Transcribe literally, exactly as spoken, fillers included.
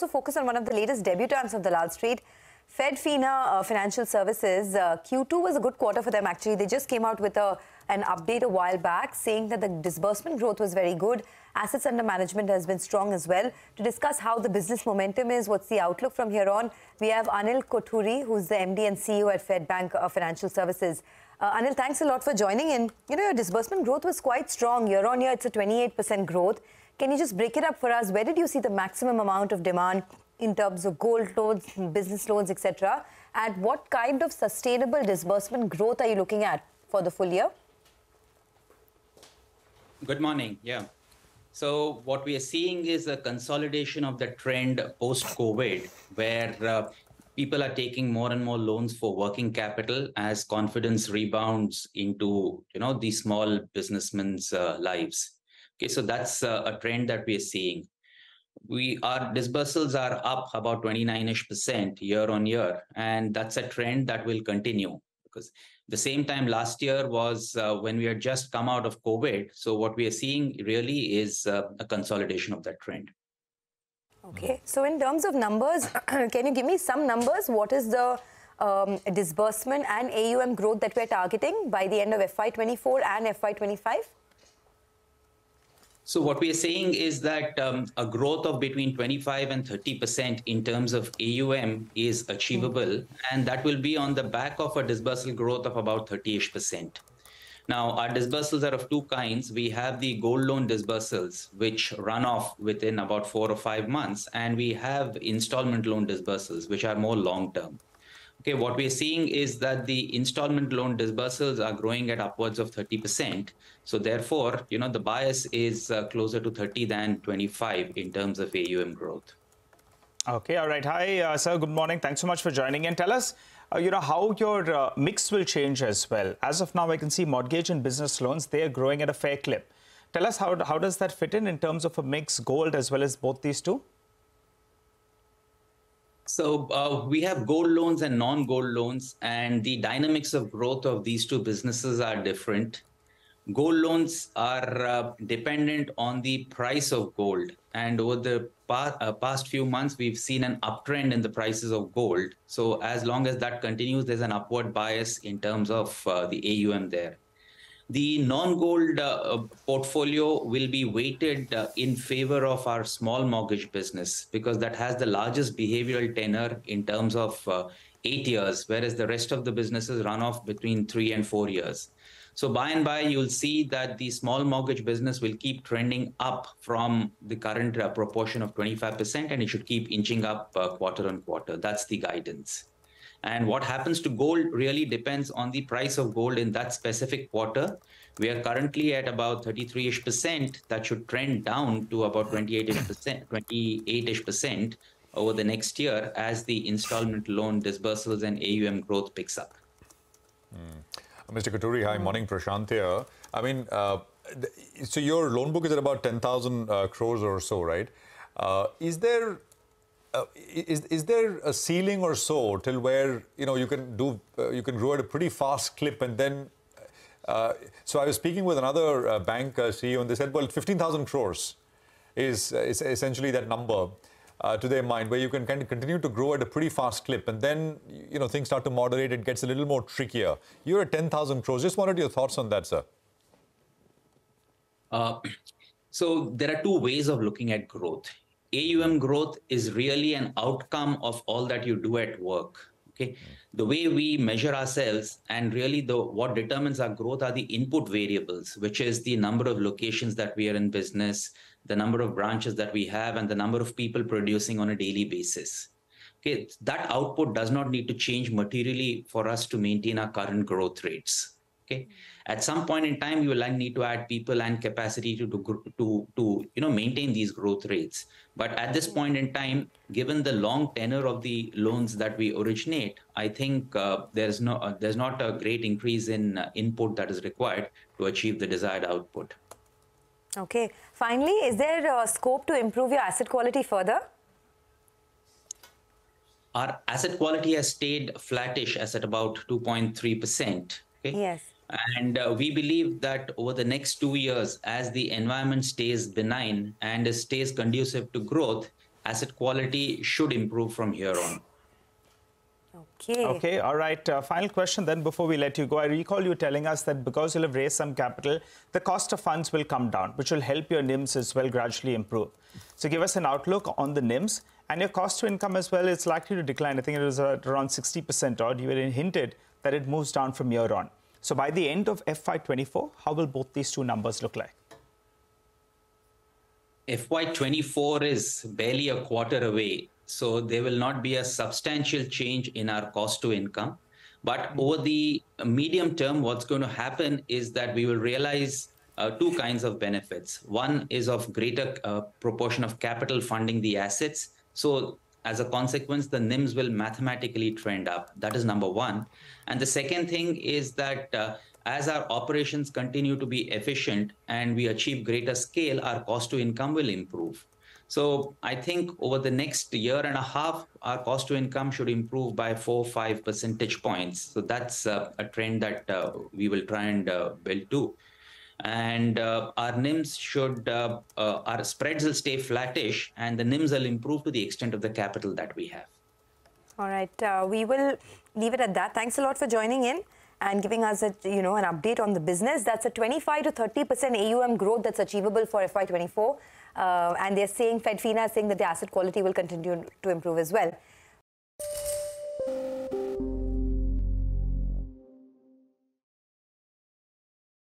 also focus on one of the latest debutants of the Lal Street, Fedbank Financial Services. Uh, Q two was a good quarter for them, actually. They just came out with a, an update a while back saying that the disbursement growth was very good. Assets under management has been strong as well. To discuss how the business momentum is, what's the outlook from here on, we have Anil Kothuri, who's the M D and C E O at Fedbank uh, Financial Services. Uh, Anil, thanks a lot for joining in. You know, your disbursement growth was quite strong. Year on year, it's a twenty-eight percent growth. Can you just break it up for us? Where did you see the maximum amount of demand in terms of gold loans, business loans, et cetera? And what kind of sustainable disbursement growth are you looking at for the full year? Good morning. Yeah. So what we are seeing is a consolidation of the trend post-COVID, where uh, people are taking more and more loans for working capital as confidence rebounds into, you know, the small businessmen's uh, lives. Okay, so that's uh, a trend that we are seeing. We our disbursals are up about twenty-nine-ish percent year on year, and that's a trend that will continue, because the same time last year was uh, when we had just come out of COVID. So what we are seeing really is uh, a consolidation of that trend. Okay, so in terms of numbers, can you give me some numbers? What is the um, disbursement and A U M growth that we're targeting by the end of F Y twenty-four and F Y twenty-five? So what we are saying is that um, a growth of between twenty-five and thirty percent in terms of A U M is achievable, mm -hmm. and that will be on the back of a disbursal growth of about thirty-ish percent. Now, our disbursals are of two kinds. We have the gold loan disbursals, which run off within about four or five months, and we have installment loan disbursals, which are more long-term. Okay, what we're seeing is that the installment loan disbursals are growing at upwards of thirty percent. So therefore, you know, the bias is uh, closer to thirty than twenty-five in terms of A U M growth. Okay, all right. Hi, uh, sir. Good morning. Thanks so much for joining in. Tell us, uh, you know, how your uh, mix will change as well. As of now, I can see mortgage and business loans, they are growing at a fair clip. Tell us, how, how does that fit in in terms of a mix, gold as well as both these two? So uh, we have gold loans and non-gold loans, and the dynamics of growth of these two businesses are different. Gold loans are uh, dependent on the price of gold, and over the pa uh, past few months, we've seen an uptrend in the prices of gold. So as long as that continues, there's an upward bias in terms of uh, the A U M there. The non-gold uh, portfolio will be weighted uh, in favor of our small mortgage business, because that has the largest behavioral tenor in terms of uh, eight years, whereas the rest of the businesses run off between three and four years. So by and by, you'll see that the small mortgage business will keep trending up from the current uh, proportion of twenty-five percent, and it should keep inching up uh, quarter on quarter. That's the guidance. And what happens to gold really depends on the price of gold in that specific quarter. We are currently at about thirty-three-ish percent. That should trend down to about twenty-eight-ish percent over the next year as the installment loan disbursals and A U M growth picks up. Mm. Mister Kothuri, hi. Mm. Morning, Prashant here. I mean, uh, so your loan book is at about ten thousand uh, crores or so, right? Uh, is there... Uh, is is there a ceiling or so till where, you know, you can do uh, you can grow at a pretty fast clip, and then uh, so I was speaking with another uh, bank uh, C E O, and they said, well, fifteen thousand crores is uh, is essentially that number uh, to their mind, where you can kind of continue to grow at a pretty fast clip, and then, you know, things start to moderate. It gets a little more trickier. You're at ten thousand crores. Just wanted your thoughts on that, sir. Uh, so there are two ways of looking at growth. A U M growth is really an outcome of all that you do at work. Okay, the way we measure ourselves, and really the what determines our growth, are the input variables, which is the number of locations that we are in business, the number of branches that we have, and the number of people producing on a daily basis. Okay, that output does not need to change materially for us to maintain our current growth rates. Okay. At some point in time, you will need to add people and capacity to, to, to, to you know, maintain these growth rates. But at this point in time, given the long tenor of the loans that we originate, I think uh, there's, no, uh, there's not a great increase in uh, input that is required to achieve the desired output. Okay. Finally, is there a scope to improve your asset quality further? Our asset quality has stayed flattish as at about two point three percent. Okay? Yes. And uh, we believe that over the next two years, as the environment stays benign and stays conducive to growth, asset quality should improve from here on. Okay. Okay. All right. Uh, final question then before we let you go. I recall you telling us that because you'll have raised some capital, the cost of funds will come down, which will help your N I Ms as well gradually improve. So give us an outlook on the N I Ms and your cost to income as well. It's likely to decline. I think it was at around sixty percent odd. You had hinted that it moves down from year on. So by the end of F Y twenty-four, how will both these two numbers look like? F Y twenty-four is barely a quarter away. So there will not be a substantial change in our cost to income. But over the medium term, what's going to happen is that we will realize uh, two kinds of benefits. One is of greater uh, proportion of capital funding the assets. So as a consequence, the N I Ms will mathematically trend up. That is number one. And the second thing is that uh, as our operations continue to be efficient and we achieve greater scale, our cost to income will improve. So I think over the next year and a half, our cost to income should improve by four, five percentage points. So that's uh, a trend that uh, we will try and uh, build to. And uh, our N I Ms should, uh, uh, our spreads will stay flattish and the N I Ms will improve to the extent of the capital that we have. All right. Uh, we will leave it at that. Thanks a lot for joining in and giving us a, you know, an update on the business. That's a twenty-five to thirty percent A U M growth that's achievable for F Y twenty-four. Uh, and they're saying, FedFina is saying that the asset quality will continue to improve as well.